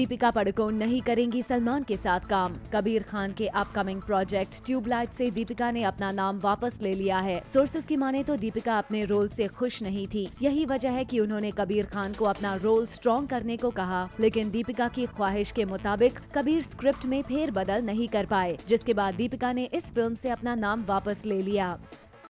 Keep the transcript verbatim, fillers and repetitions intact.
दीपिका पादुकोण नहीं करेंगी सलमान के साथ काम। कबीर खान के अपकमिंग प्रोजेक्ट ट्यूबलाइट से दीपिका ने अपना नाम वापस ले लिया है। सोर्सेस की माने तो दीपिका अपने रोल से खुश नहीं थी। यही वजह है कि उन्होंने कबीर खान को अपना रोल स्ट्रॉन्ग करने को कहा, लेकिन दीपिका की ख्वाहिश के मुताबिक कबीर स्क्रिप्ट में फेरबदल नहीं कर पाए, जिसके बाद दीपिका ने इस फिल्म से अपना नाम वापस ले लिया।